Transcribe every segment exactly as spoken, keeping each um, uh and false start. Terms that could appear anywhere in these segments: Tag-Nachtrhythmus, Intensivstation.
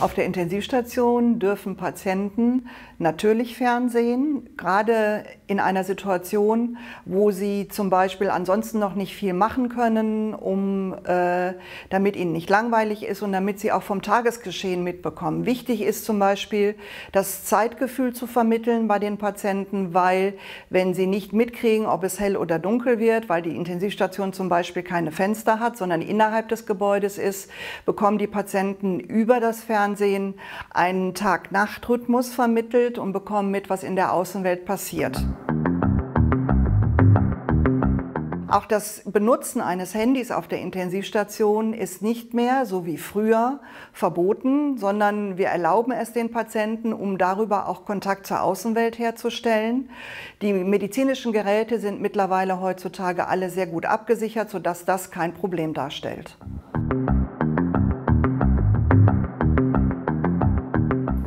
Auf der Intensivstation dürfen Patienten natürlich fernsehen, gerade in einer Situation, wo sie zum Beispiel ansonsten noch nicht viel machen können, um, äh, damit ihnen nicht langweilig ist und damit sie auch vom Tagesgeschehen mitbekommen. Wichtig ist zum Beispiel, das Zeitgefühl zu vermitteln bei den Patienten, weil wenn sie nicht mitkriegen, ob es hell oder dunkel wird, weil die Intensivstation zum Beispiel keine Fenster hat, sondern innerhalb des Gebäudes ist, bekommen die Patienten über das Fernsehen einen Tag-Nacht-Rhythmus vermittelt und bekommen mit, was in der Außenwelt passiert. Auch das Benutzen eines Handys auf der Intensivstation ist nicht mehr, so wie früher, verboten, sondern wir erlauben es den Patienten, um darüber auch Kontakt zur Außenwelt herzustellen. Die medizinischen Geräte sind mittlerweile heutzutage alle sehr gut abgesichert, sodass das kein Problem darstellt.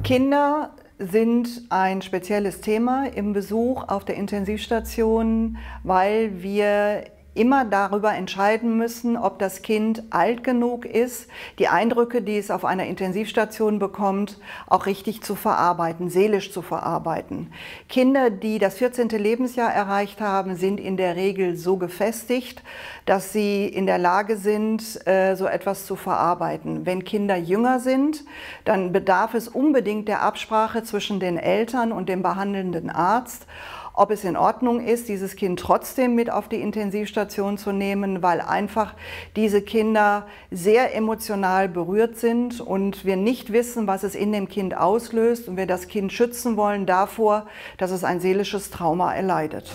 Kinder sind ein spezielles Thema im Besuch auf der Intensivstation, weil wir immer darüber entscheiden müssen, ob das Kind alt genug ist, die Eindrücke, die es auf einer Intensivstation bekommt, auch richtig zu verarbeiten, seelisch zu verarbeiten. Kinder, die das vierzehnte Lebensjahr erreicht haben, sind in der Regel so gefestigt, dass sie in der Lage sind, so etwas zu verarbeiten. Wenn Kinder jünger sind, dann bedarf es unbedingt der Absprache zwischen den Eltern und dem behandelnden Arzt, ob es in Ordnung ist, dieses Kind trotzdem mit auf die Intensivstation zu nehmen, weil einfach diese Kinder sehr emotional berührt sind und wir nicht wissen, was es in dem Kind auslöst und wir das Kind schützen wollen davor, dass es ein seelisches Trauma erleidet.